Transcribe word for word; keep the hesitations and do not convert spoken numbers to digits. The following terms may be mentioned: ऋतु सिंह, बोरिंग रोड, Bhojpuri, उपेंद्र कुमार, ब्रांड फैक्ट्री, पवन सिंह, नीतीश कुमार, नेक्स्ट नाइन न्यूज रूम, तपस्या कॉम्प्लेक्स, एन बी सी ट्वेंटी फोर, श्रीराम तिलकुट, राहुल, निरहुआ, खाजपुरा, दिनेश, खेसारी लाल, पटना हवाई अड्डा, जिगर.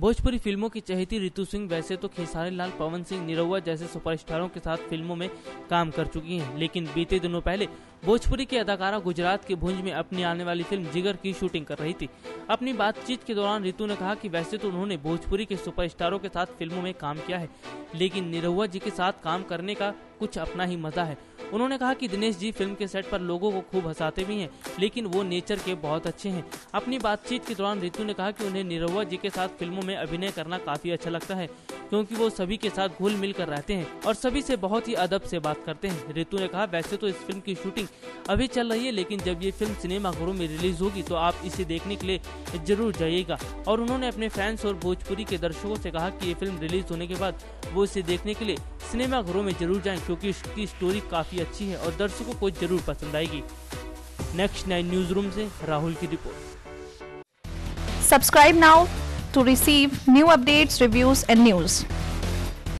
भोजपुरी फिल्मों की चहेती ऋतु सिंह वैसे तो खेसारी लाल, पवन सिंह, निरहुआ जैसे सुपरस्टारों के साथ फिल्मों में काम कर चुकी हैं, लेकिन बीते दिनों पहले भोजपुरी की अदाकारा गुजरात के भुज में अपनी आने वाली फिल्म जिगर की शूटिंग कर रही थी। अपनी बातचीत के दौरान ऋतु ने कहा कि वैसे तो उन्होंने भोजपुरी के सुपरस्टारों के साथ फिल्मों में काम किया है, लेकिन निरहुआ जी के साथ काम करने का कुछ अपना ही मजा है। उन्होंने कहा कि दिनेश जी फिल्म के सेट पर लोगों को खूब हंसाते भी हैं, लेकिन वो नेचर के बहुत अच्छे हैं। अपनी बातचीत के दौरान ऋतु ने कहा कि उन्हें निरहुआ जी के साथ फिल्मों में अभिनय करना काफी अच्छा लगता है, क्योंकि वो सभी के साथ घुल मिल कर रहते हैं और सभी से बहुत ही अदब से बात करते हैं। ऋतु ने कहा, वैसे तो इस फिल्म की शूटिंग अभी चल रही है, लेकिन जब ये फिल्म सिनेमाघरों में रिलीज होगी तो आप इसे देखने के लिए जरूर जाइएगा। और उन्होंने अपने फैंस और भोजपुरी के दर्शकों से कहा कि ये फिल्म रिलीज होने के बाद वो इसे देखने के लिए सिनेमाघरों में जरूर जाएं, क्योंकि इसकी स्टोरी काफी अच्छी है और दर्शकों को जरूर पसंद आएगी। नेक्स्ट नाइन न्यूज रूम से राहुल की report. Subscribe now to receive new updates, reviews and news.